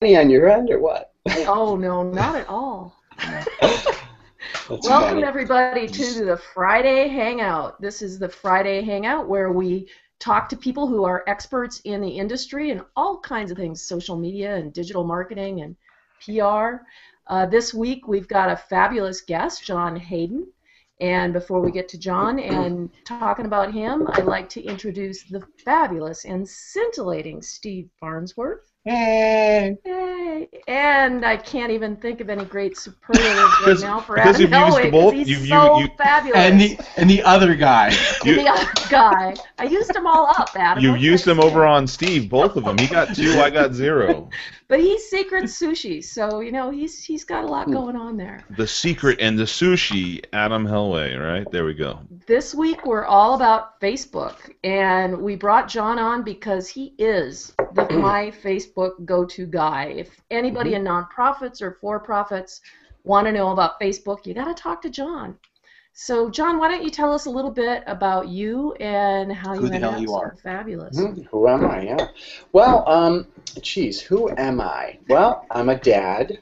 money on your end or what? Oh, no, not at all. Welcome, everybody, to the Friday Hangout. This is the Friday Hangout where we talk to people who are experts in the industry and all kinds of things, social media and digital marketing and PR. This week, we've got a fabulous guest, John Haydon. And before we get to John and talking about him, I'd like to introduce the fabulous and scintillating Steve Farnsworth. Hey! Hey! And I can't even think of any great superlatives right now for Adam Hellway because he's so fabulous. And the other guy. The other guy. I used them all up, Adam. You used them over on Steve, both of them. He got 2, I got 0. But he's secret sushi, so you know he's got a lot going on there. The secret and the sushi, Adam Hellway, right? There we go. This week we're all about Facebook, and we brought John on because he is my Facebook go-to guy. If anybody in nonprofits or for-profits want to know about Facebook, you got to talk to John. So, John, why don't you tell us a little bit about you and how you ended up so fabulous? Who am I? Yeah. Well, who am I? Well, I'm a dad.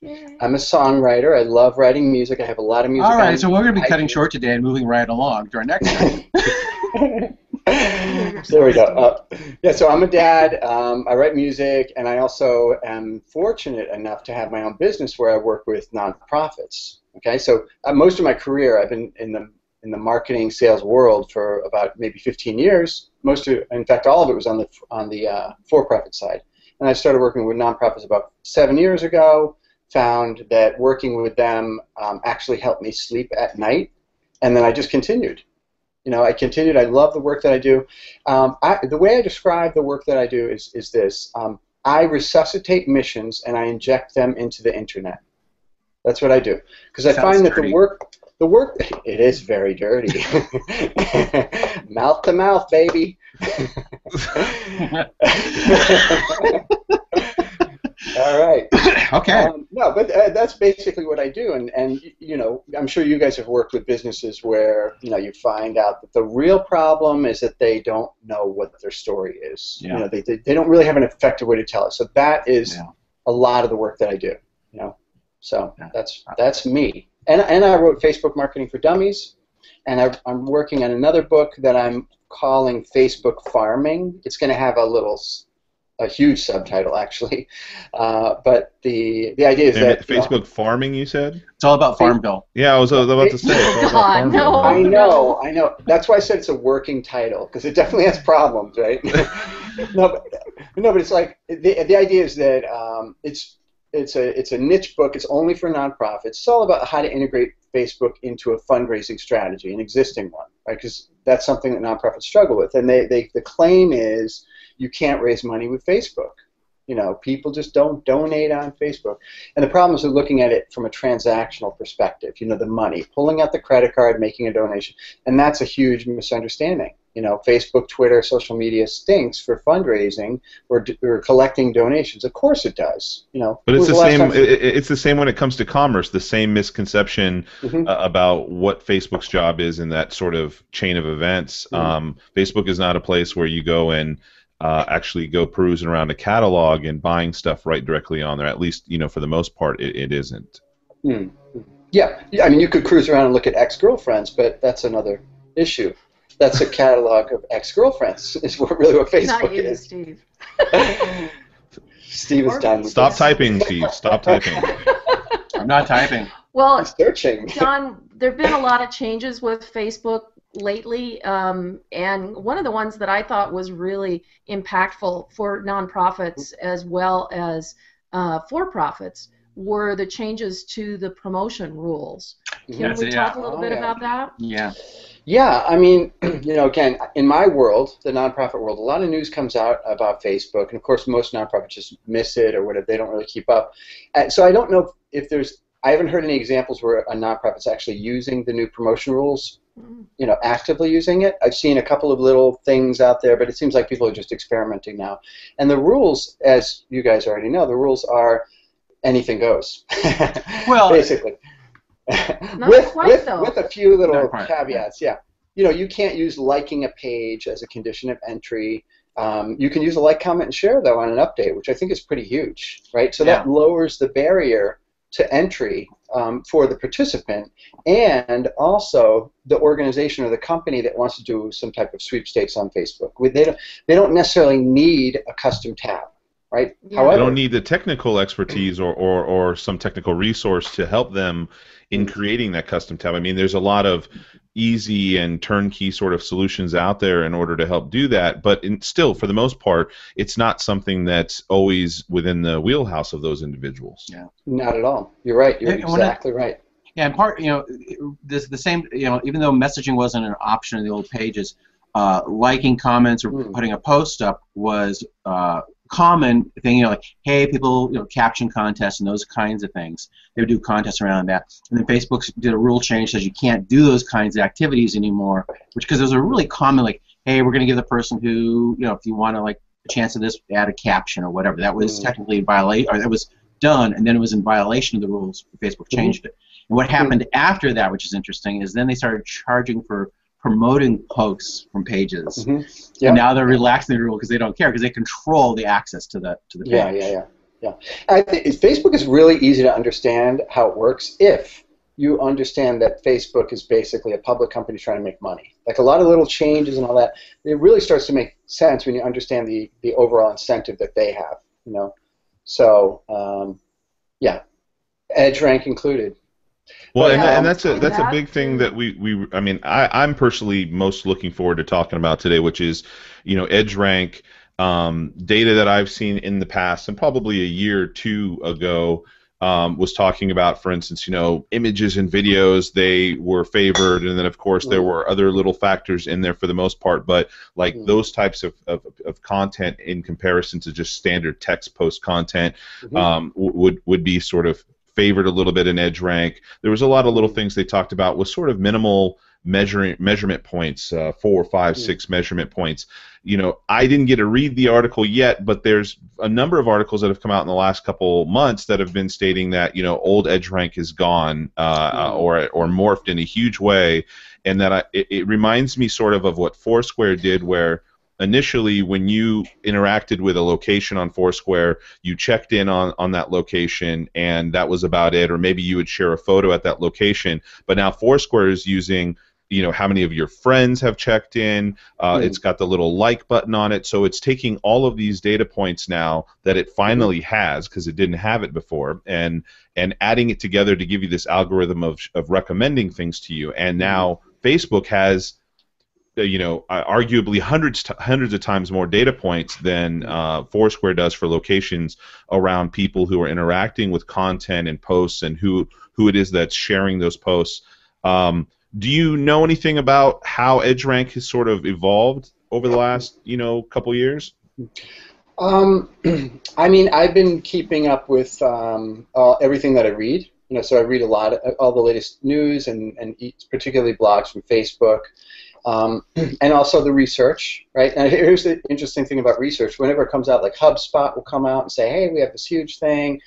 Yay. I'm a songwriter. I love writing music. I have a lot of music. All right, so we're going to be cutting short today and moving right along to our next one. There we go. Yeah, so I'm a dad. I write music, and I also am fortunate enough to have my own business where I work with nonprofits. Okay, so most of my career, I've been in the marketing sales world for about maybe 15 years. Most of, in fact, all of it was on the for-profit side, and I started working with nonprofits about 7 years ago. Found that working with them actually helped me sleep at night, and then I just continued. You know, I continued. I love the work that I do. The way I describe the work that I do is this. I resuscitate missions and I inject them into the internet. That's what I do. Because I find that the work, it is very dirty. Mouth to mouth, baby. All right. Okay. No, but that's basically what I do, and you know, I'm sure you guys have worked with businesses where you know you find out that the real problem is that they don't know what their story is. Yeah. You know, they don't really have an effective way to tell it. So that is a lot of the work that I do. You know, so that's me. And I wrote Facebook Marketing for Dummies, and I'm working on another book that I'm calling Facebook Farming. It's going to have a huge subtitle, actually, but the idea is that Facebook Farming. You said it's all about Farm Bill. Yeah, I was about to say. God, no, I know. That's why I said it's a working title because it definitely has problems, right? no, but it's like the idea is that it's a niche book. It's only for nonprofits. It's all about how to integrate Facebook into a fundraising strategy, an existing one, right? Because that's something that nonprofits struggle with, and the claim is. You can't raise money with Facebook. You know, people just don't donate on Facebook. And the problem is they're looking at it from a transactional perspective, you know, the money, pulling out the credit card, making a donation. And that's a huge misunderstanding. You know, Facebook, Twitter, social media stinks for fundraising or collecting donations. Of course it does. You know, but it's the same when it comes to commerce, the same misconception about what Facebook's job is in that sort of chain of events. Facebook is not a place where you go and actually go perusing around a catalog and buying stuff right directly on there. At least, you know, for the most part, it isn't. Mm. Yeah. I mean, you could cruise around and look at ex-girlfriends, but that's another issue. That's a catalog of ex-girlfriends is really what Facebook Not you, is. Steve. Steve is done. Stop typing, Steve. Stop typing. I'm not typing. Well, I'm searching. John, there have been a lot of changes with Facebook lately, and one of the ones that I thought was really impactful for nonprofits as well as for-profits were the changes to the promotion rules. Can we talk a little bit about that? Yeah. Yeah, I mean, you know, again, in my world, the nonprofit world, a lot of news comes out about Facebook, and of course, most nonprofits just miss it or whatever. They don't really keep up. So I don't know if I haven't heard any examples where a nonprofit's actually using the new promotion rules, you know, actively using it. I've seen a couple of little things out there, but it seems like people are just experimenting now. And the rules, as you guys already know, the rules are anything goes. Well, basically. Not quite, though. With a few little caveats, yeah. You know, you can't use liking a page as a condition of entry. You can use a like, comment, and share, though, on an update, which I think is pretty huge, right? So that lowers the barrier to entry for the participant, and also the organization or the company that wants to do some type of sweepstakes on Facebook. They don't necessarily need a custom tab, right? Yeah. However, they don't need the technical expertise or some technical resource to help them in creating that custom tab. I mean, there's a lot of easy and turnkey sort of solutions out there in order to help do that, but still, for the most part, it's not something that's always within the wheelhouse of those individuals. Yeah, not at all. You're right. You're exactly right. Yeah, and part, you know, this the same. You know, even though messaging wasn't an option in the old pages, liking comments or putting a post up was common thing, you know, like, hey, people, you know, caption contests and those kinds of things. They would do contests around that. And then Facebook did a rule change, says you can't do those kinds of activities anymore, which, because those are really common, like, hey, we're going to give the person who, you know, if you want to, like, a chance of this, add a caption or whatever. That was technically in violation, or that was done, and then it was in violation of the rules. Facebook changed it. And what happened after that, which is interesting, is then they started charging for promoting posts from pages, and now they're relaxing the rule because they don't care, because they control the access to the page. Yeah. I think Facebook is really easy to understand how it works if you understand that Facebook is basically a public company trying to make money. Like, a lot of little changes and all that, it really starts to make sense when you understand the overall incentive that they have. You know, so yeah, EdgeRank included. Well, and that's a big thing that we I mean, I'm personally most looking forward to talking about today, which is, you know, EdgeRank data that I've seen in the past, and probably a year or two ago, was talking about, for instance, you know, images and videos, they were favored, and then, of course, there were other little factors in there for the most part, but, like, those types of content in comparison to just standard text post content would be sort of favored a little bit in EdgeRank. There was a lot of little things they talked about with sort of minimal measurement points, 4, 5, 6 measurement points. You know, I didn't get to read the article yet, but there's a number of articles that have come out in the last couple months that have been stating that, you know, old EdgeRank is gone or morphed in a huge way, and that it reminds me sort of what Foursquare did, where initially, when you interacted with a location on Foursquare, you checked in on that location, and that was about it, or maybe you would share a photo at that location. But now Foursquare is using, you know, how many of your friends have checked in. It's got the little like button on it, so it's taking all of these data points now that it finally has, because it didn't have it before, and adding it together to give you this algorithm of recommending things to you. And now Facebook has, you know, arguably hundreds of times more data points than Foursquare does for locations around people who are interacting with content and posts, and who it is that's sharing those posts. Do you know anything about how EdgeRank has sort of evolved over the last, you know, couple years? I mean, I've been keeping up with everything that I read. You know, so I read a lot of all the latest news and particularly blogs from Facebook. And also the research, right? And here's the interesting thing about research. Whenever it comes out, like HubSpot will come out and say, hey, we have this huge thing,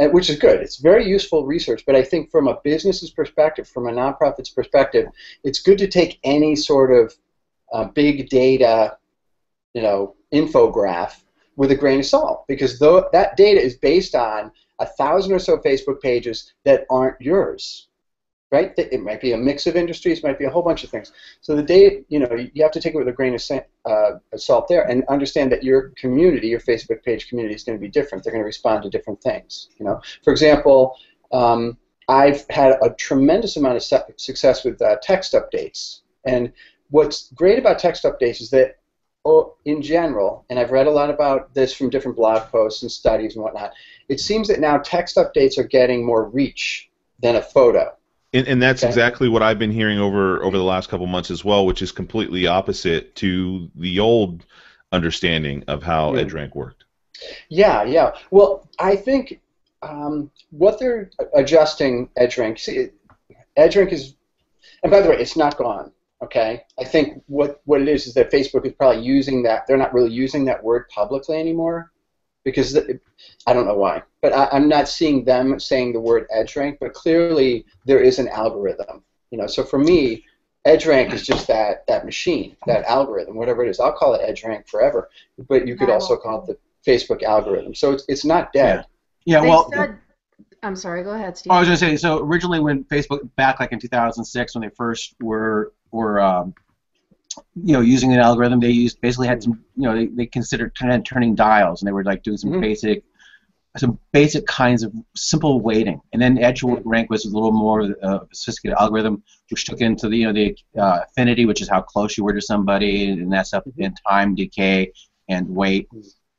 which is good. It's very useful research, but I think from a business's perspective, from a nonprofit's perspective, it's good to take any sort of big data, you know, infographic with a grain of salt, because that data is based on 1,000 or so Facebook pages that aren't yours. Right? It might be a mix of industries, might be a whole bunch of things. So the data, you know, you have to take it with a grain of salt there, and understand that your community, your Facebook page community, is going to be different. They're going to respond to different things. You know, for example, I've had a tremendous amount of success with text updates. And what's great about text updates is that, in general, and I've read a lot about this from different blog posts and studies and whatnot, it seems that now text updates are getting more reach than a photo. And that's exactly what I've been hearing over the last couple months as well, which is completely opposite to the old understanding of how EdgeRank worked. Yeah. Well, I think what they're adjusting EdgeRank. See, EdgeRank is, and by the way, it's not gone. Okay, I think what it is that Facebook is probably using that. They're not really using that word publicly anymore. Because I don't know why, but I'm not seeing them saying the word EdgeRank, but clearly there is an algorithm, you know. So for me, EdgeRank is just that machine, that algorithm, whatever it is. I'll call it EdgeRank forever, but you could also call it the Facebook algorithm. So it's not dead. Yeah, well, I'm sorry, go ahead, Steve. I was going to say, so originally when Facebook, back like in 2006, when they first were you know, using an algorithm, they used basically had some, you know, they considered turning dials, and they were like doing some basic kinds of simple weighting, and then EdgeRank was a little more sophisticated algorithm, which took into the affinity, which is how close you were to somebody, and that stuff, and time decay and weight,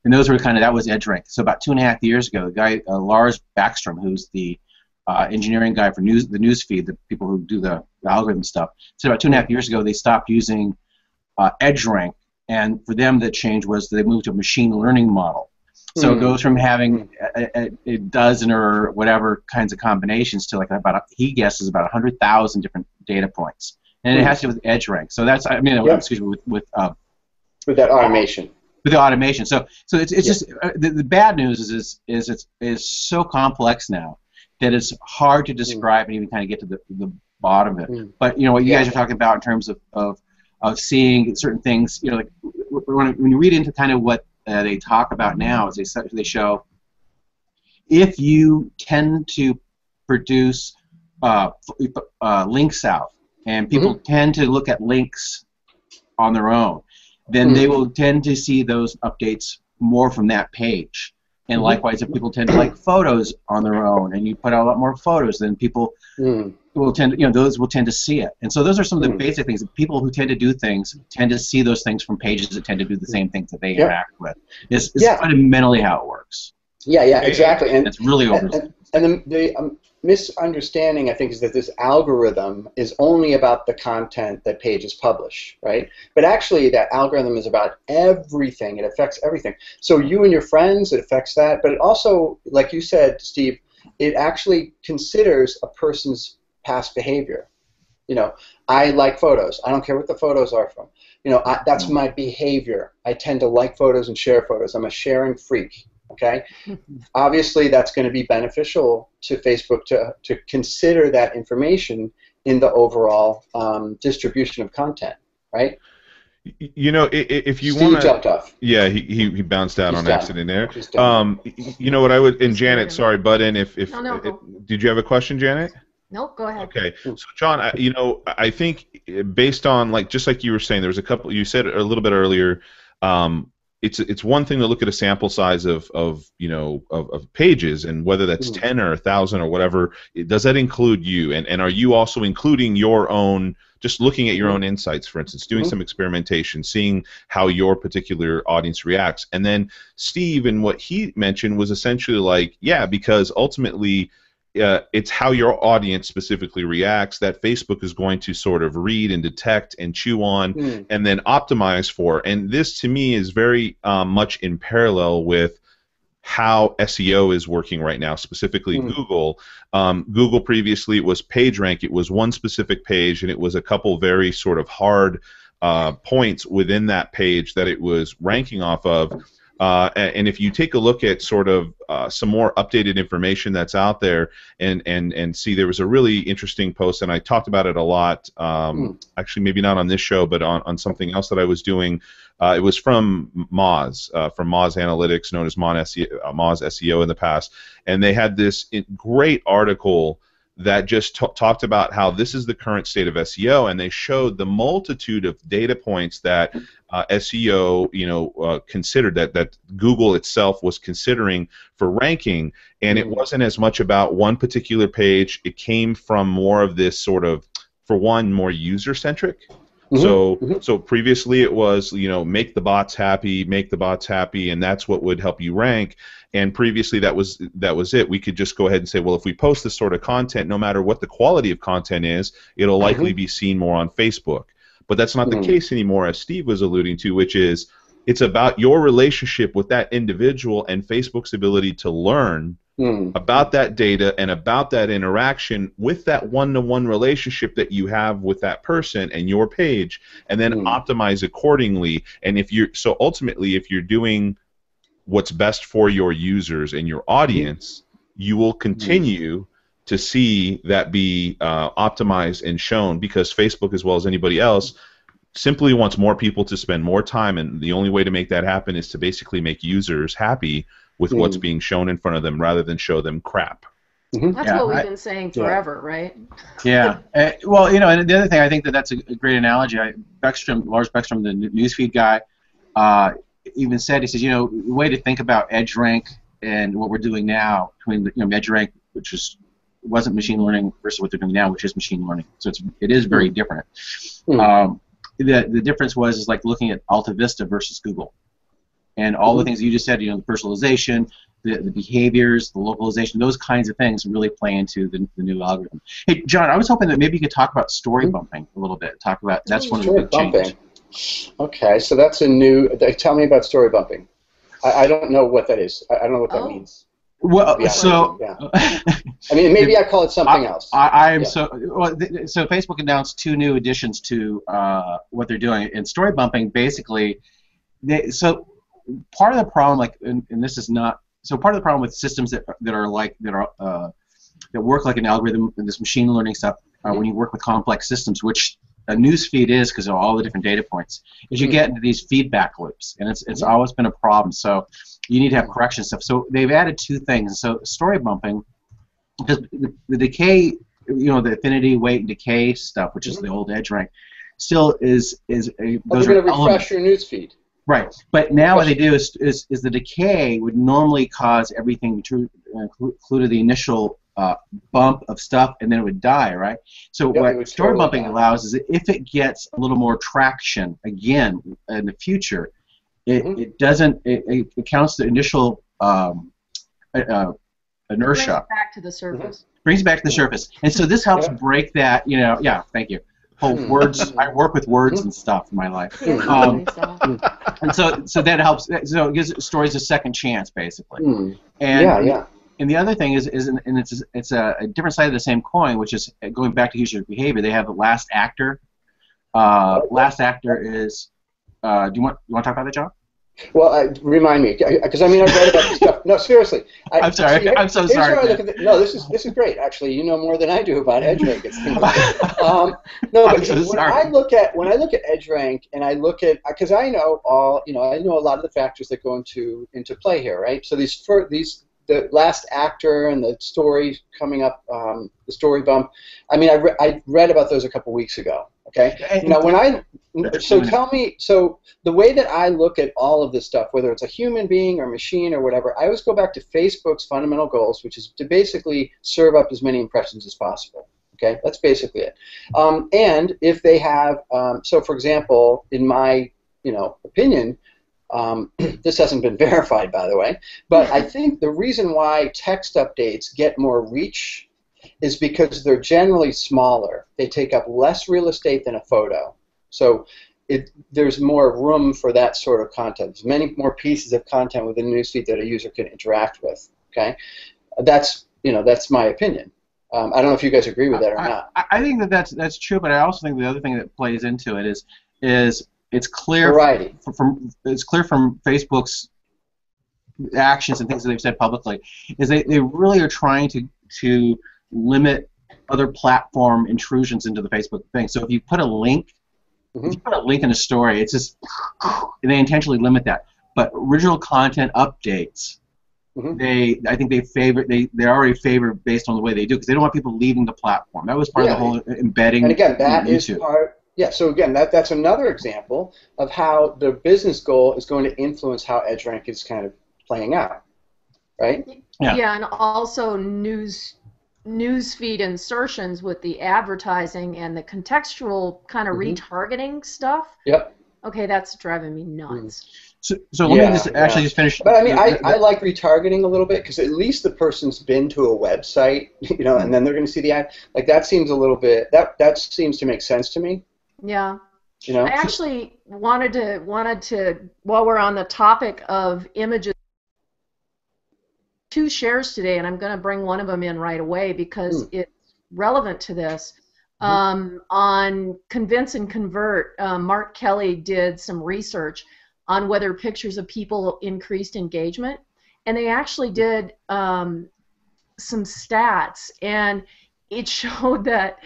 and those were that was EdgeRank. So about 2.5 years ago, the guy Lars Backstrom, who's the engineering guy for the newsfeed, the people who do the algorithm stuff, said about 2.5 years ago they stopped using EdgeRank, and for them the change was they moved to a machine learning model. So it goes from having a dozen or whatever kinds of combinations to like he guesses about 100,000 different data points, and it has to do with EdgeRank. So that's excuse me, with that automation. With the automation. So it's just the bad news is it is so complex now that it's hard to describe and even kind of get to the bottom of it. But you know what you guys are talking about in terms of seeing certain things. You know, like when you read into kind of what they talk about now, is they show if you tend to produce links out, and people tend to look at links on their own, then they will tend to see those updates more from that page. And likewise, if people tend to like photos on their own, and you put out a lot more photos, then people will tend to, those will tend to see it. And so those are some of the basic things. People who tend to do things tend to see those things from pages that tend to do the same things that they interact with. It's fundamentally how it works. Yeah, exactly. And it's really overrated. And the misunderstanding, I think, is that this algorithm is only about the content that pages publish, right? But actually, that algorithm is about everything. It affects everything. So you and your friends, it affects that. But it also, like you said, Steve, it actually considers a person's past behavior. You know, I like photos. I don't care what the photos are from. You know, that's my behavior. I tend to like photos and share photos. I'm a sharing freak. Okay, obviously that's going to be beneficial to Facebook to consider that information in the overall distribution of content, right? You know, if you want to, jumped off. Yeah, he bounced out on accident there. You know what I would, and Janet, sorry, butt in if did you have a question, Janet? No, go ahead. Okay, so John, you know, I think based on just like you were saying, there was a couple you said a little bit earlier. It's one thing to look at a sample size of pages, and whether that's 10 or 1,000 or whatever, does that include you? And are you also including your own, just looking at your own insights, for instance, doing some experimentation, seeing how your particular audience reacts? And then Steve, and what he mentioned was essentially like, yeah, because ultimately it's how your audience specifically reacts that Facebook is going to sort of read and detect and chew on and then optimize for. And this, to me, is very much in parallel with how SEO is working right now, specifically Google. Google previously, it was PageRank. It was one specific page, and it was a couple very sort of hard points within that page that it was ranking off of. And if you take a look at sort of some more updated information that's out there, and see, there was a really interesting post, and I talked about it a lot, actually maybe not on this show, but on something else that I was doing. It was from Moz Analytics, known as Moz SEO in the past, and they had this great article that just talked about how this is the current state of SEO, and they showed the multitude of data points that SEO, considered that Google itself was considering for ranking, and it wasn't as much about one particular page. It came from more of this sort of, for one, more user-centric. So previously it was, make the bots happy, and that's what would help you rank. And previously that was it. We could just go ahead and say, well, if we post this sort of content, no matter what the quality of content is, it'll likely be seen more on Facebook. But that's not the case anymore, as Steve was alluding to, which is it's about your relationship with that individual and Facebook's ability to learn about that data and about that interaction with that one-to-one relationship that you have with that person and your page, and then optimize accordingly. And so ultimately, if you're doing what's best for your users and your audience, you will continue to see that be optimized and shown, because Facebook, as well as anybody else, simply wants more people to spend more time, and the only way to make that happen is to basically make users happy with what's being shown in front of them rather than show them crap. Mm-hmm. That's what we've been saying forever, right? Yeah. Well, you know, and the other thing, I think that that's a great analogy. Lars Backstrom, the newsfeed guy, even said, he says, you know, the way to think about Edge Rank and what we're doing now, between the, you know, Edge Rank, which wasn't machine learning, versus what they're doing now, which is machine learning. So it is very different. Mm-hmm. The difference is like looking at AltaVista versus Google, and all the things you just said, you know, the personalization, the behaviors, the localization, those kinds of things really play into the new algorithm. Hey, John, I was hoping that maybe you could talk about story bumping a little bit. Talk about that's one of the big changes. Okay, so that's a new. Tell me about story bumping. I don't know what that is. I don't know what that means. Well, so I mean, maybe I call it something else. So Facebook announced 2 new additions to what they're doing in story bumping. Basically, so part of the problem, part of the problem with systems that work like an algorithm and this machine learning stuff, when you work with complex systems, which a newsfeed is because of all the different data points, is you get into these feedback loops, and it's always been a problem. So you need to have correction stuff. So they've added 2 things. So story bumping, because the decay, you know, the affinity, weight, and decay stuff, which is the old Edge Rank, still is a. Those are going to refresh your newsfeed. Right, but now what they do is the decay would normally cause everything to include the initial bump of stuff, and then it would die, right? So what story bumping allows is that if it gets a little more traction again in the future, It counts the initial inertia. Brings it back to the surface. Brings it back to the surface, and so this helps break that. You know, thank you. Whole words. I work with words and stuff in my life, and so that helps. So it gives stories a second chance, basically. And and the other thing is it's a different side of the same coin, which is going back to user behavior. They have the last actor. Last actor is. Do you want to talk about that, John? Well, remind me, because I mean, I've read about this stuff. No, seriously. I'm sorry. I'm so sorry. No, this is great. Actually, you know more than I do about EdgeRank. No, but when I look at EdgeRank, and I look at, because I know I know a lot of the factors that go into play here, right? So the last actor and the story coming up, the story bump. I mean, I read about those a couple weeks ago. Okay. Now, so the way that I look at all of this stuff, whether it's a human being or machine or whatever, I always go back to Facebook's fundamental goals, which is to basically serve up as many impressions as possible. Okay, that's basically it. And if they have, so for example, in my opinion, this hasn't been verified, by the way, but I think the reason why text updates get more reach is because they're generally smaller. They take up less real estate than a photo. So there's more room for that sort of content. There's many more pieces of content within the newsfeed that a user can interact with. Okay, that's my opinion. I don't know if you guys agree with that or not. I think that that's true, but I also think the other thing that plays into it is it's clear from Facebook's actions and things that they've said publicly is they really are trying to limit other platform intrusions into the Facebook thing. So if you put a link, in a story, it's just they intentionally limit that. But original content updates, I think they already favor based on the way they do, because they don't want people leaving the platform. That was part of the whole embedding. And again, that is part. Yeah, so again, that's another example of how the business goal is going to influence how EdgeRank is kind of playing out, right? Yeah, and also newsfeed insertions with the advertising and the contextual kind of retargeting stuff. Yep. Okay, that's driving me nuts. So let me just finish. But I mean, I like retargeting a little bit, because at least the person's been to a website, and then they're going to see the ad. Like that seems a little bit that seems to make sense to me. Yeah. You know? I actually wanted to while we're on the topic of images, 2 shares today, and I'm going to bring one of them in right away because it's relevant to this. On Convince and Convert, Mark Kelly did some research on whether pictures of people increased engagement, and they actually did some stats, and it showed that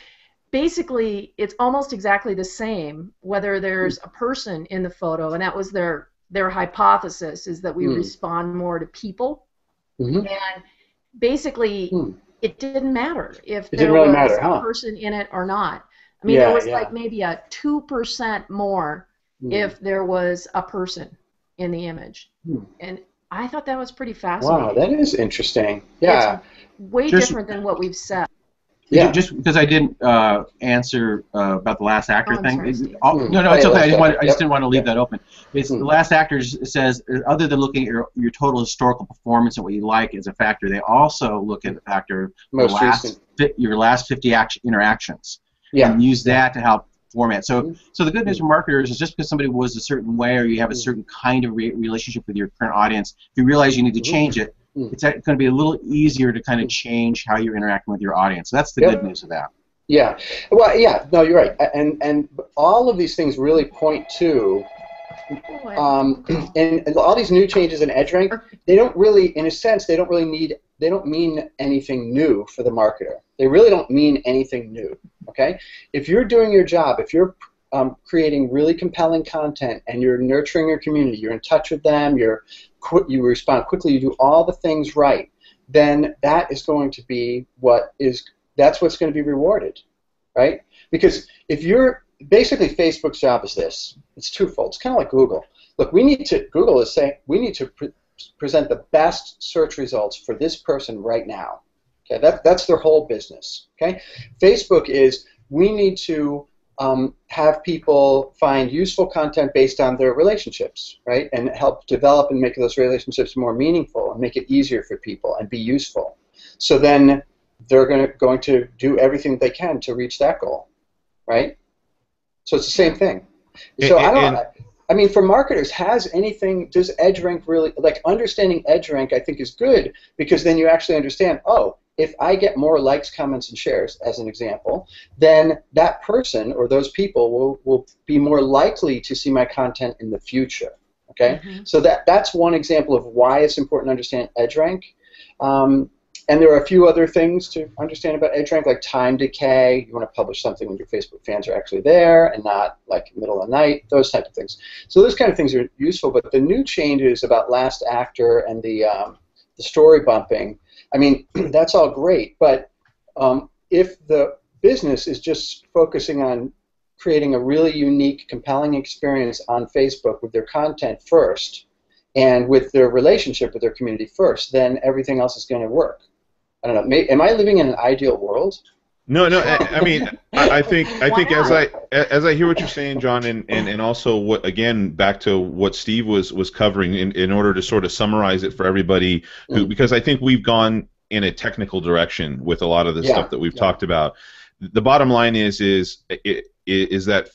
basically it's almost exactly the same whether there's a person in the photo, and that was their hypothesis, is that we respond more to people. And basically it didn't matter if there was a person in it or not. I mean, there was like maybe a 2% more if there was a person in the image. And I thought that was pretty fascinating. Wow, that is interesting. Yeah, it's way different than what we've said. Yeah, just because I didn't answer about the last actor thing. No, it's okay. I just didn't want to leave that open. It's the last actor says, other than looking at your total historical performance and what you like as a factor, they also look at the factor your last 50 interactions and use that to help format. So the good news for marketers is, just because somebody was a certain way or you have a certain kind of relationship with your current audience, if you realize you need to change it, it's going to be a little easier to kind of change how you're interacting with your audience. So that's the good news of that. Yeah. Well, yeah. No, you're right. And all of these things really point to, and all these new changes in EdgeRank, they don't really, in a sense, they don't really need, they don't mean anything new for the marketer. They really don't mean anything new. Okay. If you're doing your job, if you're creating really compelling content, and you're nurturing your community, you're in touch with them, you respond quickly, you do all the things right, then that is going to be that's what's going to be rewarded, right? Because if you're, basically Facebook's job is this, it's twofold, it's kind of like Google. Look, Google is saying, we need to present the best search results for this person right now. Okay, that's their whole business, okay? Facebook is, we need to have people find useful content based on their relationships, right? And help develop and make those relationships more meaningful and make it easier for people and be useful. So then they're going to do everything they can to reach that goal, right? So it's the same thing. So I mean, for marketers, does EdgeRank really, like, understanding EdgeRank I think is good, because then you actually understand, oh, if I get more likes, comments, and shares, as an example, then that person or those people will be more likely to see my content in the future. Okay, so that's one example of why it's important to understand EdgeRank. And there are a few other things to understand about EdgeRank, like time decay. You want to publish something when your Facebook fans are actually there and not like middle of the night, those type of things. So those kind of things are useful. But the new changes about last actor and the story bumping, I mean, that's all great, but if the business is just focusing on creating a really unique, compelling experience on Facebook with their content first and with their relationship with their community first, then everything else is going to work. I don't know. Am I living in an ideal world? No. I mean, I think as I hear what you're saying, John, and also what, again, back to what Steve was covering in order to sort of summarize it for everybody, who, because I think we've gone in a technical direction with a lot of the stuff that we've talked about. The bottom line is that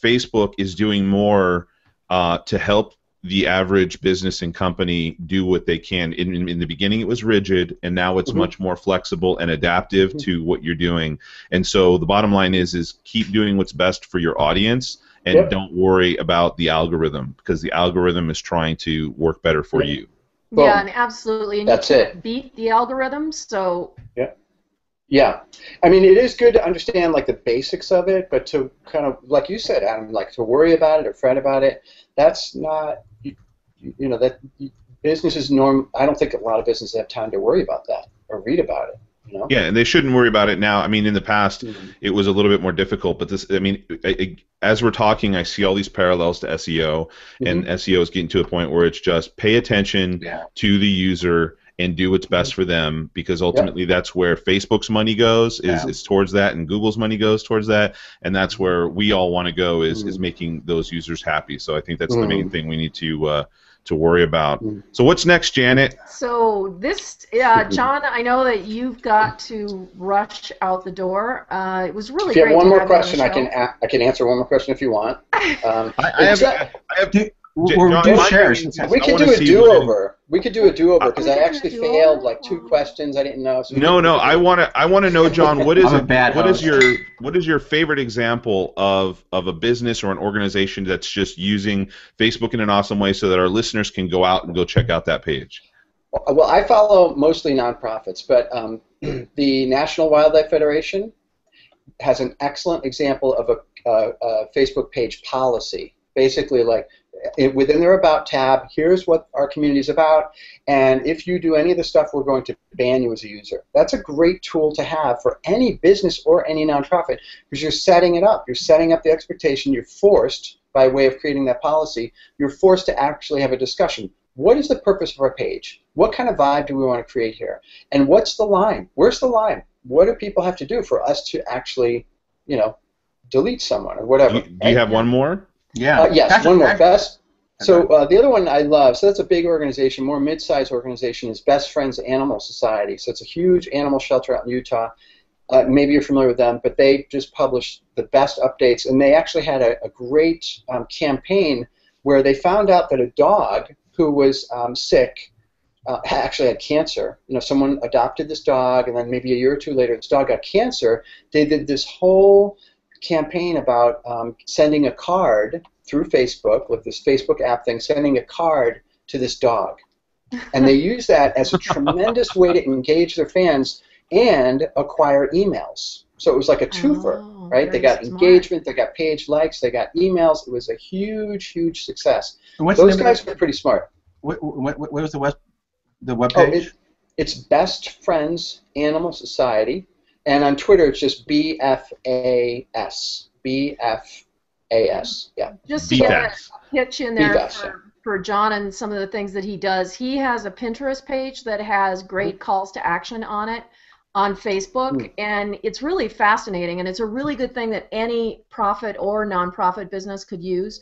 Facebook is doing more to help the average business and company do what they can. In the beginning it was rigid, and now it's much more flexible and adaptive to what you're doing. And so the bottom line is keep doing what's best for your audience, and don't worry about the algorithm, because the algorithm is trying to work better for you. Boom. Yeah, and absolutely. And that's it. Beat the algorithm, so... Yeah. Yeah, I mean, it is good to understand, like, the basics of it, but to kind of, like you said, Adam, like, to worry about it or fret about it, that's not, you know, that businesses I don't think a lot of businesses have time to worry about that or read about it. You know? Yeah, and they shouldn't worry about it now. I mean, in the past, it was a little bit more difficult, but this, I mean, as we're talking, I see all these parallels to SEO, and SEO is getting to a point where it's just pay attention to the user and do what's best for them, because ultimately that's where Facebook's money goes, is towards that, and Google's money goes towards that, and that's where we all want to go, is making those users happy. So I think that's the main thing we need to worry about. So what's next, Janet? So this, John, I know that you've got to rush out the door. It was really great. One more question. I can answer one more question if you want. We could do a do-over. We could do a do-over, because I actually failed like 2 questions. I didn't know. So no. I want to know, John. What is your favorite example of a business or an organization that's just using Facebook in an awesome way, so that our listeners can go out and go check out that page? Well, I follow mostly nonprofits, but The National Wildlife Federation has an excellent example of a Facebook page policy. Basically, like within their About tab, here's what our community is about, and if you do any of the stuff, we're going to ban you as a user. That's a great tool to have for any business or any nonprofit, because you're setting it up. You're setting up the expectation. You're forced, by way of creating that policy, you're forced to actually have a discussion. What is the purpose of our page? What kind of vibe do we want to create here? And what's the line? Where's the line? What do people have to do for us to actually, you know, delete someone or whatever? Do you have one more? Yeah. Yes, one more. Best. So the other one I love, so that's a big organization, more mid-sized organization, is Best Friends Animal Society. So it's a huge animal shelter out in Utah. Maybe you're familiar with them, but they just published the best updates, and they actually had a great campaign where they found out that a dog who was sick actually had cancer. You know, someone adopted this dog, and then maybe a year or two later, this dog got cancer. They did this whole campaign about sending a card through Facebook with this Facebook app thing, sending a card to this dog, and they use that as a tremendous way to engage their fans and acquire emails. So it was like a twofer, right? They got engagement, they got page likes, they got emails. It was a huge success. Those guys were pretty smart. What was the web page? It's Best Friends Animal Society. And on Twitter, it's just BFAS. BFAS. Yeah. Just to get a pitch in there for John and some of the things that he does, he has a Pinterest page that has great calls to action on it on Facebook, and it's really fascinating, and it's a really good thing that any profit or nonprofit business could use.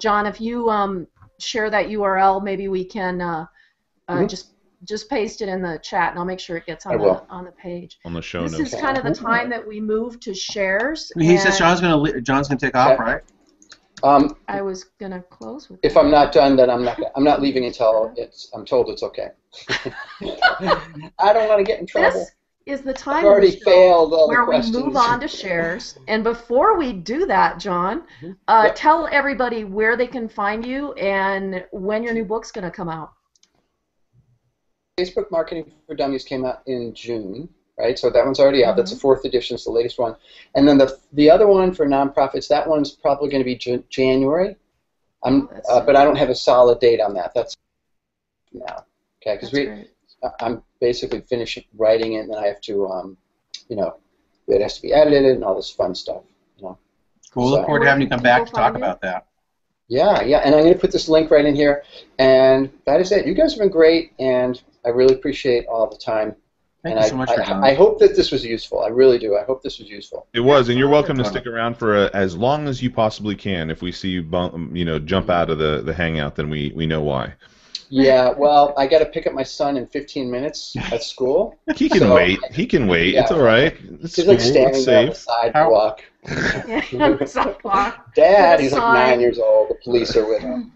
John, if you share that URL, maybe we can just paste it in the chat, and I'll make sure it gets on the page. On the show notes. This is kind of the time that we move to shares. He says John's gonna take off, right? I was gonna close with. If that. I'm not done, then I'm not leaving until I'm told it's okay. I don't want to get in trouble. This is the time I've already failed all where the questions. We move on to shares. And before we do that, John, tell everybody where they can find you and when your new book's gonna come out. Facebook Marketing for Dummies came out in June, right? So that one's already out. That's the 4th edition. It's the latest one. And then the other one for nonprofits, that one's probably going to be January. But I don't have a solid date on that. That's now, okay? Because I'm basically finishing writing it, and then I have to, you know, it has to be edited and all this fun stuff. You know. Cool. So, look forward to having you come back to talk about that. Yeah, yeah, and I'm going to put this link right in here, and that is it. You guys have been great, and I really appreciate all the time. Thank you so much for coming. I hope that this was useful. I really do. I hope this was useful. It was, and you're welcome to stick around for as long as you possibly can. If we see you, jump out of the hangout, then we know why. Yeah, well, I got to pick up my son in 15 minutes at school. He can wait. He can wait. Yeah. It's all right. It's he's like standing on the sidewalk. On the sidewalk. Dad, he's like 9 years old. The police are with him.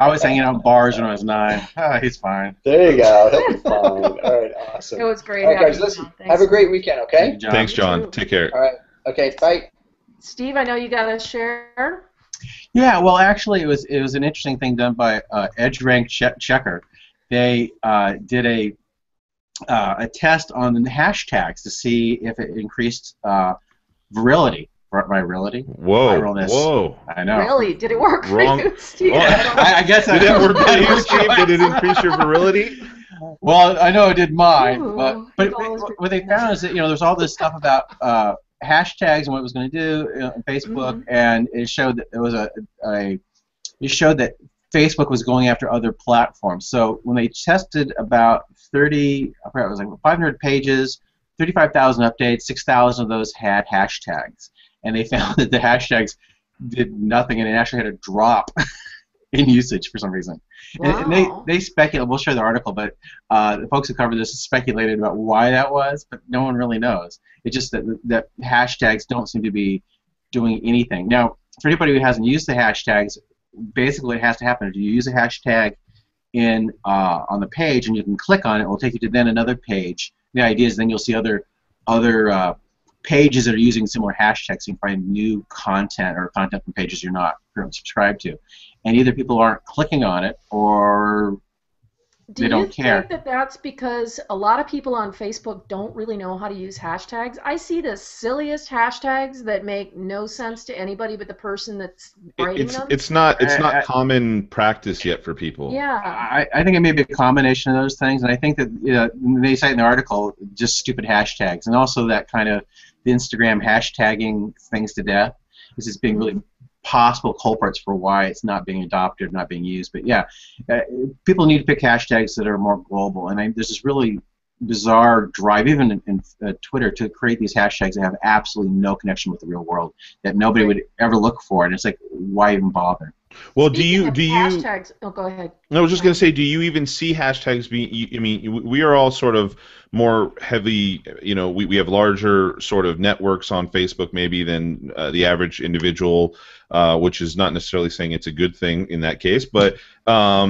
I was hanging out in bars when I was 9. Oh, he's fine. There you go. He'll be fine. All right, awesome. It was great. All right, guys, listen, have a great weekend, okay? Thank you, John. Thanks, John. Take care. All right. Okay, bye. Steve, I know you got to share. Yeah, well, actually, it was an interesting thing done by Edge Rank Checker. They did a test on the hashtags to see if it increased virility. Virility? Whoa! Viralness. Whoa! I know. Really? Did it work for you, Steve? Well, I guess did that work for you, Steve? Did it increase your virility? Well, I know it did mine, but what they found is that there's all this stuff about hashtags and what it was going to do on Facebook, and it showed that it showed that Facebook was going after other platforms. So when they tested about 500 pages, 35,000 updates, 6,000 of those had hashtags, and they found that the hashtags did nothing, and it actually had a drop in usage for some reason. Wow. And they speculate. We'll share the article, but the folks who covered this speculated about why that was, but no one really knows. It's just that hashtags don't seem to be doing anything. Now, for anybody who hasn't used the hashtags, basically what has to happen is you use a hashtag on the page, and you can click on it. It will take you to then another page. The idea is then you'll see other pages that are using similar hashtags. So you can find new content or content from pages you're not subscribed to. And either people aren't clicking on it, or They don't care. Do you think that that's because a lot of people on Facebook don't really know how to use hashtags? I see the silliest hashtags that make no sense to anybody but the person that's writing them. It's not common practice yet for people. Yeah. I think it may be a combination of those things, and I think that they cite in the article just stupid hashtags, and also that kind of the Instagram hashtagging things to death. This is being really possible culprits for why it's not being adopted, not being used. But yeah, people need to pick hashtags that are more global. And there's this really bizarre drive, even in Twitter, to create these hashtags that have absolutely no connection with the real world, that nobody would ever look for. And it's like, why even bother? Well, do you hashtags? Oh, go ahead. I was just going to say, do you even see hashtags being? I mean, we are all sort of more heavy. You know, we have larger sort of networks on Facebook maybe than the average individual, which is not necessarily saying it's a good thing in that case. But I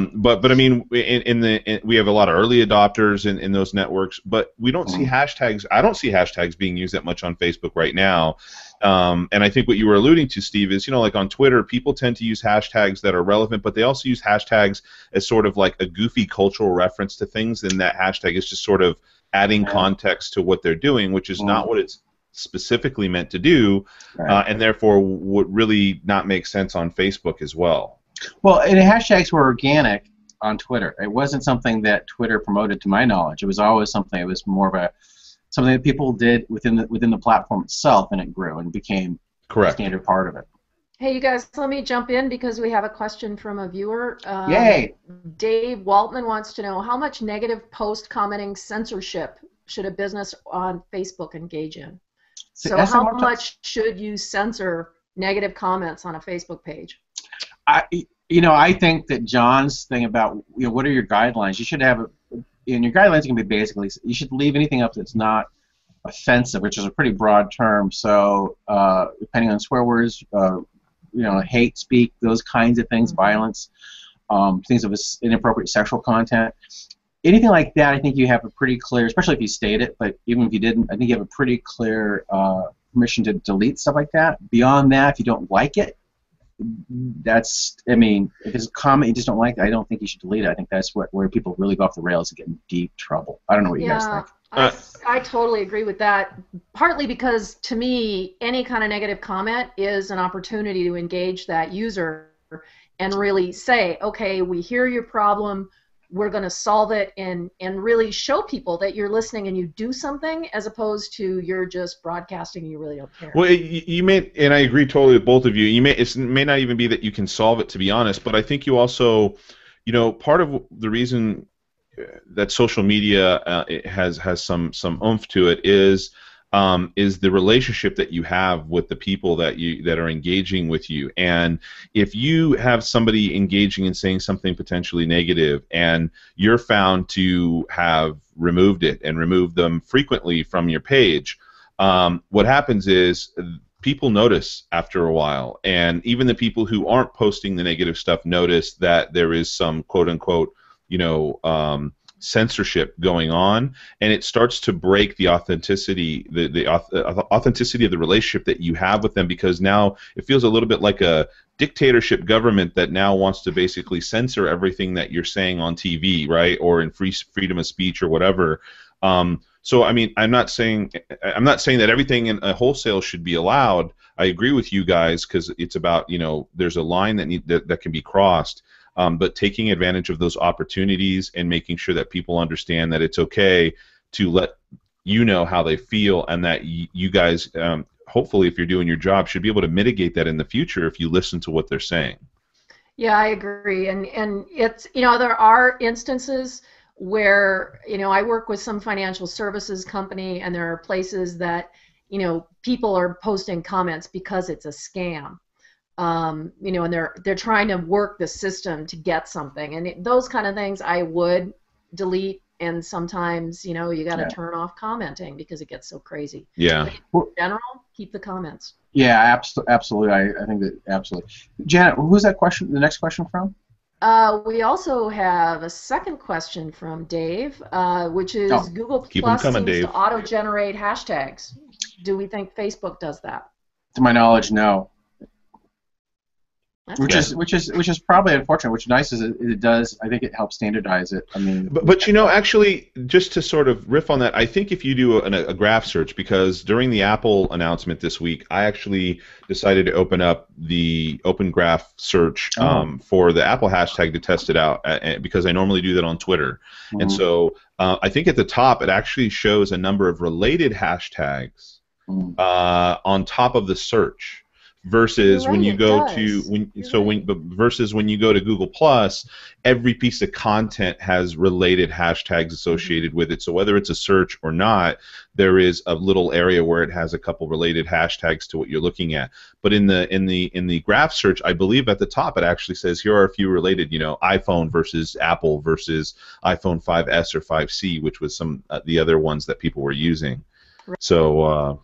mean, we have a lot of early adopters in those networks, but we don't see hashtags. I don't see hashtags being used that much on Facebook right now. And I think what you were alluding to, Steve, is, you know, like on Twitter, people tend to use hashtags that are relevant, but they also use hashtags as sort of like a goofy cultural reference to things, and that hashtag is just sort of adding context to what they're doing, which is not what it's specifically meant to do, and therefore would really not make sense on Facebook as well. Well, and hashtags were organic on Twitter. It wasn't something that Twitter promoted, to my knowledge. It was always something that was more of a something that people did within the platform itself, and it grew and became a standard part of it. Hey, you guys, let me jump in because we have a question from a viewer. Yay! Dave Waltman wants to know, how much negative post-commenting censorship should a business on Facebook engage in? So how much should you censor negative comments on a Facebook page? I think that John's thing about, you know, what are your guidelines? You should have a... And your guidelines can be basically, you should leave anything up that's not offensive, which is a pretty broad term. So depending on swear words, you know, hate speak, those kinds of things, violence, things of inappropriate sexual content, anything like that. I think you have a pretty clear, especially if you state it, but even if you didn't, I think you have a pretty clear permission to delete stuff like that. Beyond that, if you don't like it, that's, I mean, if it's a comment you just don't like, I don't think you should delete it. I think that's where people really go off the rails and get in deep trouble. I don't know what you guys think. I totally agree with that, partly because, to me, any kind of negative comment is an opportunity to engage that user and really say, okay, we hear your problem, we're going to solve it, and really show people that you're listening and you do something, as opposed to you're just broadcasting and you really don't care. Well, you may, and I agree totally with both of you, it may not even be that you can solve it, to be honest, but I think you also, you know, part of the reason that social media it has some oomph to it is the relationship that you have with the people that are engaging with you. And if you have somebody engaging and saying something potentially negative, and you're found to have removed it and removed them frequently from your page, what happens is people notice after a while, and even the people who aren't posting the negative stuff notice that there is some quote-unquote, you know, censorship going on, and it starts to break the authenticity, the authenticity of the relationship that you have with them, because now it feels a little bit like a dictatorship government that now wants to basically censor everything that you're saying on TV, right, or in freedom of speech or whatever. So I mean, I'm not saying that everything in a wholesale should be allowed. I agree with you guys, because it's about, you know, there's a line that can be crossed. But taking advantage of those opportunities and making sure that people understand that it's okay to let you know how they feel, and that you guys, hopefully, if you're doing your job, should be able to mitigate that in the future if you listen to what they're saying. Yeah, I agree. And it's, you know, there are instances where, you know, I work with some financial services company, and there are places that, you know, people are posting comments because it's a scam. You know, and they're trying to work the system to get something, and those kind of things I would delete. And sometimes, you know, you got to turn off commenting because it gets so crazy. Yeah. But in general, keep the comments. Yeah, absolutely. I think that absolutely. Janet, who's that question? The next question from? We also have a second question from Dave, which is Google Plus seems to auto-generate hashtags. Do we think Facebook does that? To my knowledge, no. Which is probably unfortunate. What's nice is it does. I think it helps standardize it. I mean, but you know, actually, just to sort of riff on that, I think if you do a graph search, because during the Apple announcement this week, I actually decided to open up the Open Graph search for the Apple hashtag to test it out, because I normally do that on Twitter, and so I think at the top it actually shows a number of related hashtags on top of the search. Versus when you go to versus when you go to Google Plus, every piece of content has related hashtags associated with it. So whether it's a search or not, there is a little area where it has a couple related hashtags to what you're looking at. But in the graph search, I believe at the top it actually says here are a few related. You know, iPhone versus Apple versus iPhone 5S or 5C, which was some the other ones that people were using. Right. So.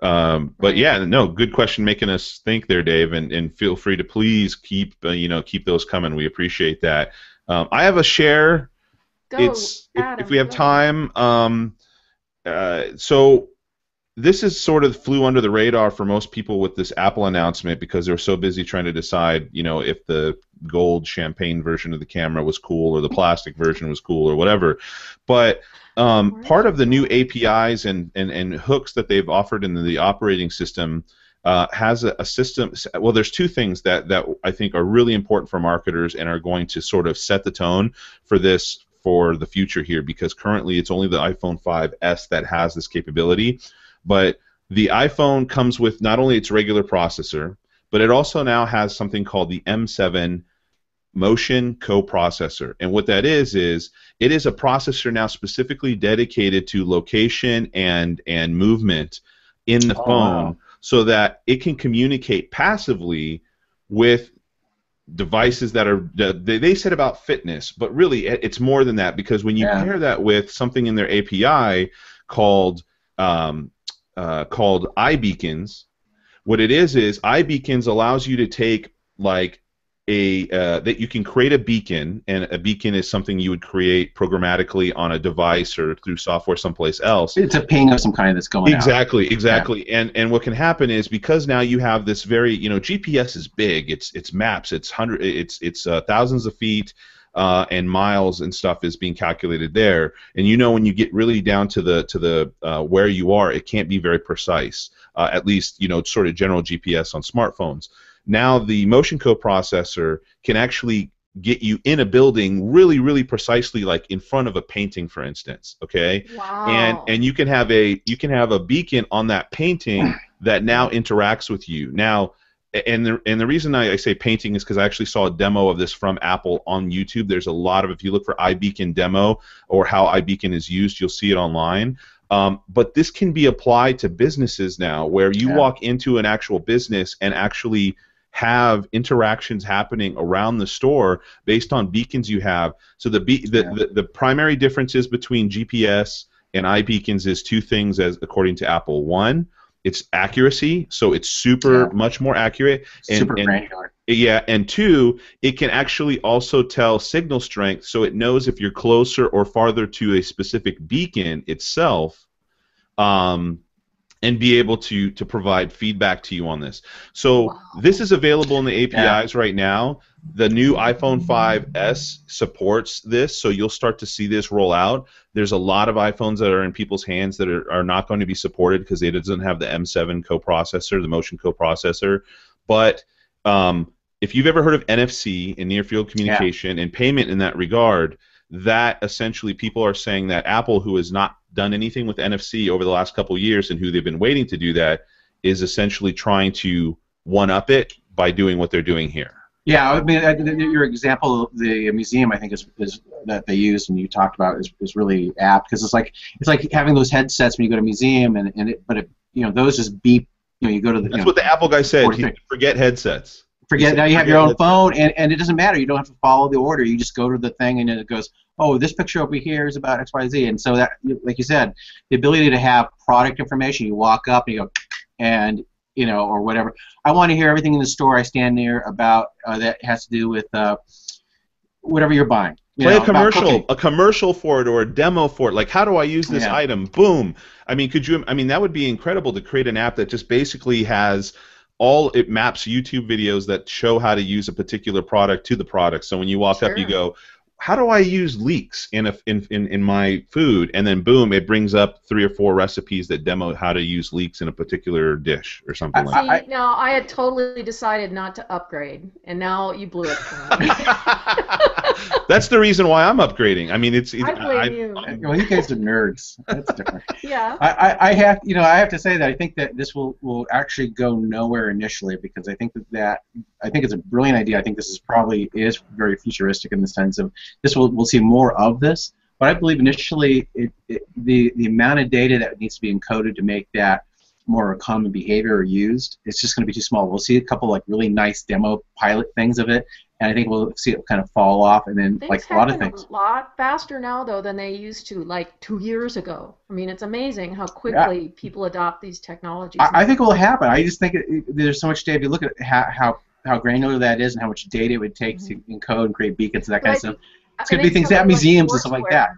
But yeah, no, good question, making us think there, Dave, and feel free to please keep keep those coming. We appreciate that. I have a share. Go, Adam, if we have time. So this is sort of flew under the radar for most people with this Apple announcement because they're so busy trying to decide, you know, if the gold champagne version of the camera was cool or the plastic version was cool or whatever. But part of the new APIs and hooks that they've offered in the operating system has a system. Well, there's two things that I think are really important for marketers and are going to sort of set the tone for this for the future here, because currently it's only the iPhone 5S that has this capability. But the iPhone comes with not only its regular processor, but it also now has something called the M7 Motion coprocessor. And what that is it is a processor now specifically dedicated to location and movement in the phone, so that it can communicate passively with devices that are, they said about fitness, but really it's more than that, because when you pair that with something in their API called iBeacons, what it is iBeacons allows you to take like that you can create a beacon, and a beacon is something you would create programmatically on a device or through software someplace else. It's a ping of some kind that's going out. Exactly. Yeah. And what can happen is, because now you have this very, GPS is big. It's maps. It's thousands of feet. And miles and stuff is being calculated there, and when you get really down to the where you are, it can't be very precise. At least sort of general GPS on smartphones. Now the motion coprocessor can actually get you in a building really, really precisely, like in front of a painting, for instance. Okay. Wow. And you can have a beacon on that painting that now interacts with you now. And the reason I say painting is because I actually saw a demo of this from Apple on YouTube. There's a lot of, if you look for iBeacon demo or how iBeacon is used, you'll see it online. But this can be applied to businesses now, where you walk into an actual business and actually have interactions happening around the store based on beacons you have. So the primary differences between GPS and iBeacons is two things, as according to Apple. One, it's accuracy, so it's much more accurate. Super granular. Yeah, and two, it can actually also tell signal strength, so it knows if you're closer or farther to a specific beacon itself, and be able to provide feedback to you on this. So this is available in the APIs right now. The new iPhone 5S supports this, so you'll start to see this roll out. There's a lot of iPhones that are in people's hands that are not going to be supported because it doesn't have the M7 coprocessor, the motion coprocessor. But if you've ever heard of NFC and near-field communication and payment in that regard, that essentially people are saying that Apple, who has not done anything with NFC over the last couple of years and who they've been waiting to do that, is essentially trying to one-up it by doing what they're doing here. Yeah, I mean, your example, the museum, I think, is that they used and you talked about is really apt, because it's like having those headsets when you go to a museum, but those just beep. You go to the. That's what the Apple guy said. Forget headsets. Now you have your own phone, and it doesn't matter. You don't have to follow the order. You just go to the thing, and then it goes, oh, this picture over here is about XYZ. And so that, like you said, the ability to have product information, you walk up and you go, or whatever. I want to hear everything in the store I stand near about that has to do with whatever you're buying. Play a commercial for it, or a demo for it. Like, how do I use this item? Boom. I mean, that would be incredible to create an app that just basically has it maps YouTube videos that show how to use a particular product to the product. So when you walk up, you go, how do I use leeks in my food? And then boom, it brings up 3 or 4 recipes that demo how to use leeks in a particular dish or something like that. Now I had totally decided not to upgrade, and now you blew it for me. That's the reason why I'm upgrading. I mean, I blame you. Well, you guys are nerds. That's different. Yeah. I have to say that I think that this will actually go nowhere initially, because I think that it's a brilliant idea. I think this is very futuristic in the sense of we'll see more of this, but I believe initially the amount of data that needs to be encoded to make that more a common behavior or used, it's just going to be too small. We'll see a couple like really nice demo pilot things of it, and I think we'll see it kind of fall off, and then like a lot of things. A lot faster now though than they used to like 2 years ago. I mean, it's amazing how quickly people adopt these technologies. I think it will happen. I just think there's so much data. If you look at how granular that is and how much data it would take to encode and create beacons and that kind of stuff. It's going to be things at museums and stuff like that.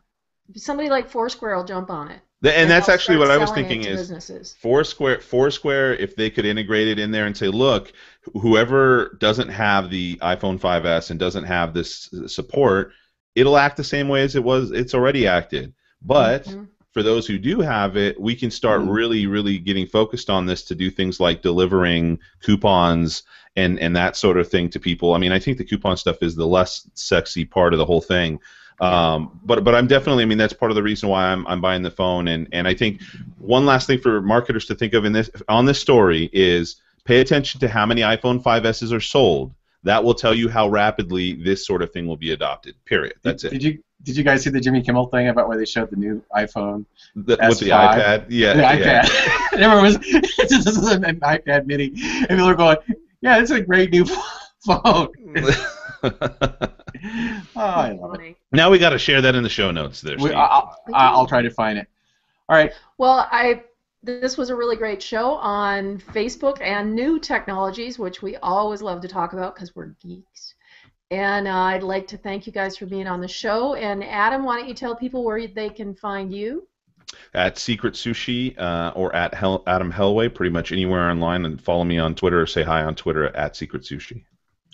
Somebody like Foursquare will jump on it. And that's actually what I was thinking is Foursquare, if they could integrate it in there and say, look, whoever doesn't have the iPhone 5S and doesn't have this support, it'll act the same way as it's already acted. But for those who do have it, we can start really, really getting focused on this to do things like delivering coupons and that sort of thing to people. I mean, I think the coupon stuff is the less sexy part of the whole thing. But I'm definitely, I mean, that's part of the reason why I'm buying the phone. And I think one last thing for marketers to think of on this story is pay attention to how many iPhone 5Ss are sold. That will tell you how rapidly this sort of thing will be adopted. Period. That's it. Did you guys see the Jimmy Kimmel thing about where they showed the new iPhone? With the iPad? Yeah. The iPad. Everyone was, this is an iPad mini. And people were going, yeah, this is a great new phone. Oh, I love it. Now we got to share that in the show notes there. I'll try to find it. All right. Well, this was a really great show on Facebook and new technologies, which we always love to talk about because we're geeks. And I'd like to thank you guys for being on the show. And Adam, why don't you tell people where they can find you? At Secret Sushi or at Adam Hellway, pretty much anywhere online. And follow me on Twitter or say hi on Twitter at Secret Sushi.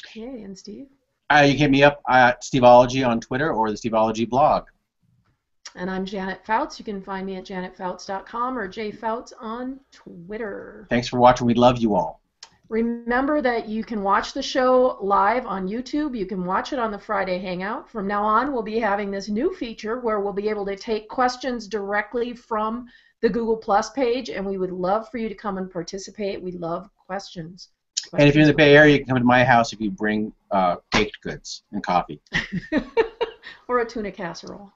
Okay, and Steve? You can hit me up at Steveology on Twitter or the Steveology blog. And I'm Janet Fouts. You can find me at janetfouts.com or jfouts on Twitter. Thanks for watching. We love you all. Remember that you can watch the show live on YouTube. You can watch it on the Friday Hangout. From now on, we'll be having this new feature where we'll be able to take questions directly from the Google Plus page, and we would love for you to come and participate. We love questions. And if you're in the Bay Area, you can come to my house if you bring baked goods and coffee. Or a tuna casserole.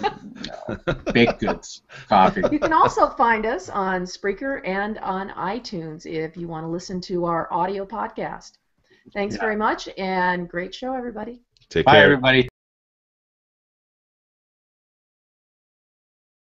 No. Baked goods, coffee. You can also find us on Spreaker and on iTunes if you want to listen to our audio podcast. Thanks very much, and great show, everybody. Take care. Bye, everybody.